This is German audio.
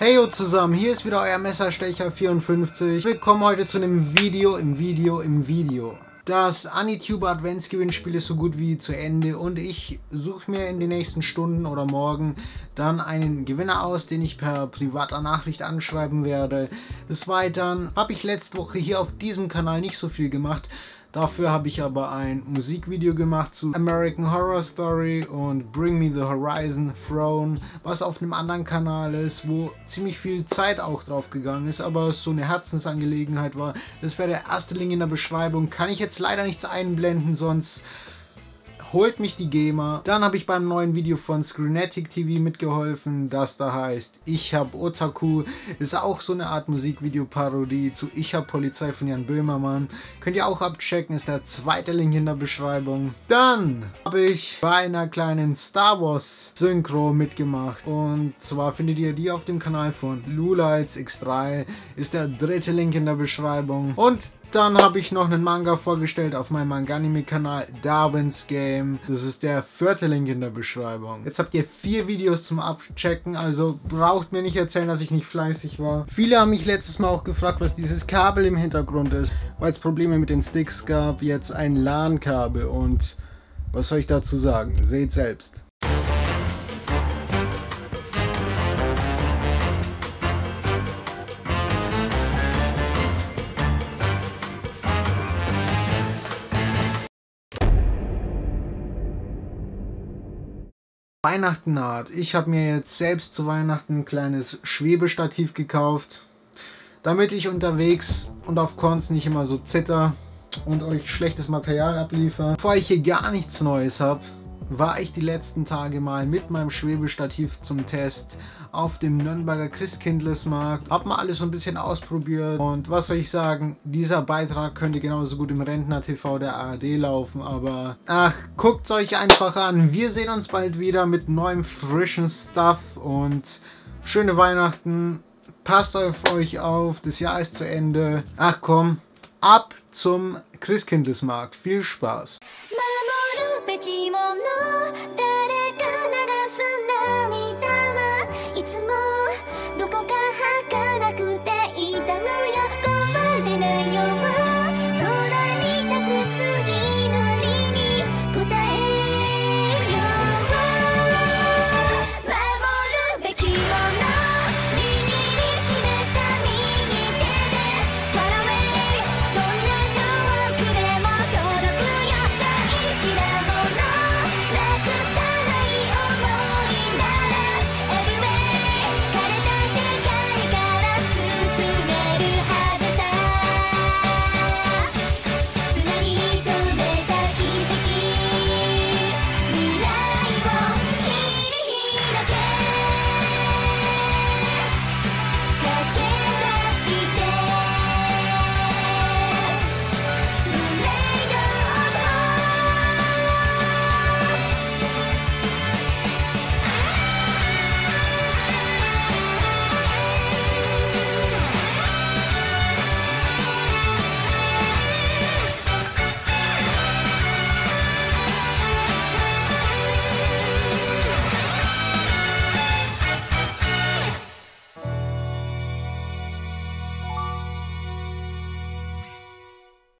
Heyo zusammen, hier ist wieder euer Messerstecher54. Willkommen heute zu einem Video, das AniTuber Adventsgewinnspiel ist so gut wie zu Ende und ich suche mir in den nächsten Stunden oder morgen dann einen Gewinner aus, den ich per privater Nachricht anschreiben werde. Des Weiteren habe ich letzte Woche hier auf diesem Kanal nicht so viel gemacht. Dafür habe ich aber ein Musikvideo gemacht zu American Horror Story und Bring Me The Horizon, Throne, was auf einem anderen Kanal ist, wo ziemlich viel Zeit auch drauf gegangen ist, aber es so eine Herzensangelegenheit war. Das wäre der erste Link in der Beschreibung. Kann ich jetzt leider nichts einblenden, sonst holt mich die GEMA. Dann habe ich beim neuen Video von Screenatic TV mitgeholfen, das da heißt Ich hab Otaku. Ist auch so eine Art Musikvideo-Parodie zu Ich hab Polizei von Jan Böhmermann. Könnt ihr auch abchecken, ist der zweite Link in der Beschreibung. Dann habe ich bei einer kleinen Star Wars Synchro mitgemacht. Und zwar findet ihr die auf dem Kanal von LulightsX3. Ist der dritte Link in der Beschreibung. Und dann habe ich noch einen Manga vorgestellt auf meinem Manganime-Kanal, Darwin's Game. Das ist der vierte Link in der Beschreibung. Jetzt habt ihr 4 Videos zum Abchecken, also braucht mir nicht erzählen, dass ich nicht fleißig war. Viele haben mich letztes Mal auch gefragt, was dieses Kabel im Hintergrund ist, weil es Probleme mit den Sticks gab, jetzt ein LAN-Kabel und was soll ich dazu sagen? Seht selbst. Weihnachten naht. Ich habe mir jetzt selbst zu Weihnachten ein kleines Schwebestativ gekauft, damit ich unterwegs und auf Cons nicht immer so zitter und euch schlechtes Material abliefere. Bevor ich hier gar nichts Neues habe, war ich die letzten Tage mal mit meinem Schwebestativ zum Test auf dem Nürnberger Christkindlesmarkt. Hab mal alles so ein bisschen ausprobiert und was soll ich sagen, dieser Beitrag könnte genauso gut im Rentner-TV der ARD laufen, aber ach, guckt's euch einfach an. Wir sehen uns bald wieder mit neuem frischen Stuff und schöne Weihnachten. Passt auf euch auf, das Jahr ist zu Ende. Ach komm, ab zum Christkindlesmarkt. Viel Spaß. 「守るべきもので」